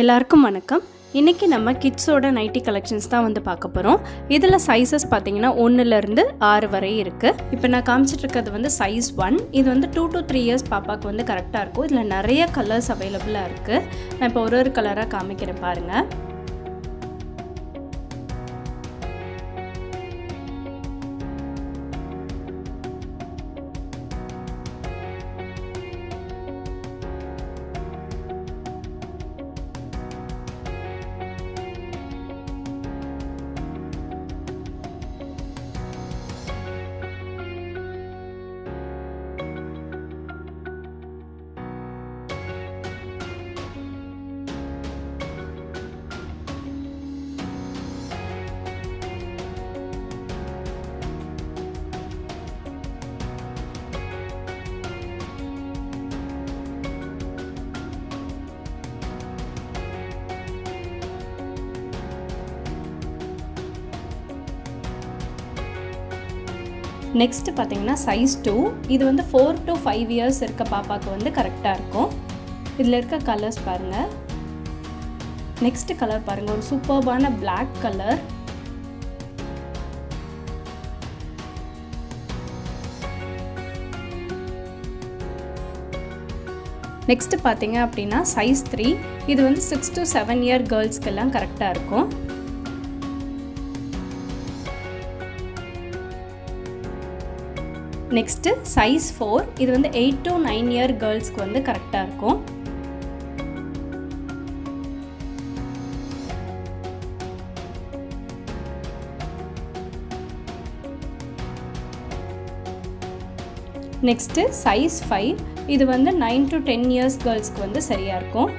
எல்லாருக்கும் வணக்கம். இன்றைக்கி நம்ம கிட்ஸோட நைட்டி கலெக்ஷன்ஸ் தான் வந்து பார்க்க போகிறோம். இதில் சைஸஸ் பார்த்திங்கன்னா 1லேருந்து 6 வரை இருக்குது. இப்போ நான் காமிச்சிட்ருக்கிறது வந்து size 1. இது வந்து 2 to 3 years பாப்பாவுக்கு வந்து கரெக்டாக இருக்கும். இதில் நிறைய கலர்ஸ் அவைலபிளாக இருக்குது. நான் இப்போ ஒரு கலராக காமிக்கிறேன் பாருங்கள். நெக்ஸ்ட் பார்த்தீங்கன்னா size 2. இது வந்து 4 to 5 years இருக்க பாப்பாவுக்கு வந்து கரெக்டாக இருக்கும். இதில் இருக்க கலர்ஸ் பாருங்கள். நெக்ஸ்ட் கலர் பாருங்கள், ஒரு சூப்பர்பான பிளாக் கலர். நெக்ஸ்ட் பார்த்தீங்க அப்படின்னா size 3. இது வந்து 6 to 7 year கேர்ள்ஸ்க்கெல்லாம் கரெக்டாக இருக்கும். Next size 4. இது வந்து 8 to 9 year கேர்ள்ஸ்க்கு வந்து கரெக்டாக இருக்கும். Next size 5. இது வந்து 9 to 10 years கேர்ள்ஸ்க்கு வந்து சரியாக இருக்கும்.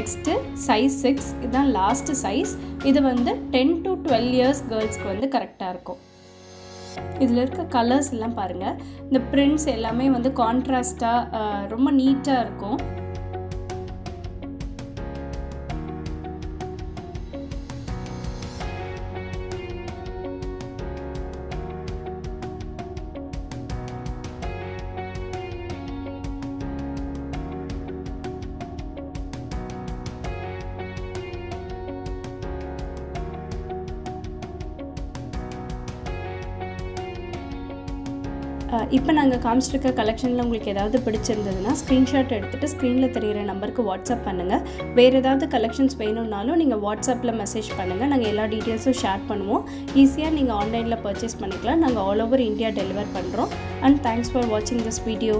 Next size 6. இதுதான் லாஸ்ட் சைஸ். இது வந்து 10 to 12 years கேர்ள்ஸ்க்கு வந்து கரெக்டாக இருக்கும். இதில் இருக்க கலர்ஸ் எல்லாம் பாருங்கள். இந்த பிரிண்ட்ஸ் எல்லாமே வந்து கான்ட்ராஸ்டாக ரொம்ப நீட்டாக இருக்கும். இப்போ நாங்கள் காமிச்சிருக்க கலெக்ஷனில் உங்களுக்கு ஏதாவது பிடிச்சிருந்ததுன்னா ஸ்க்ரீன்ஷாட் எடுத்துகிட்டு ஸ்க்ரீனில் தெரிகிற நம்பருக்கு வாட்ஸ்அப் பண்ணுங்கள். வேறு ஏதாவது கலெக்ஷன்ஸ் வேணும்னாலும் நீங்கள் வாட்ஸ்அப்பில் மெசேஜ் பண்ணுங்கள். நாங்கள் எல்லா டீட்டெயில்ஸும் ஷேர் பண்ணுவோம். ஈஸியாக நீங்கள் ஆன்லைனில் பர்ச்சேஸ் பண்ணிக்கலாம். நாங்கள் ஆல் ஓவர் இந்தியா டெலிவர் பண்ணுறோம். அண்ட் தேங்க்ஸ் ஃபார் வாட்சிங் திஸ் வீடியோ.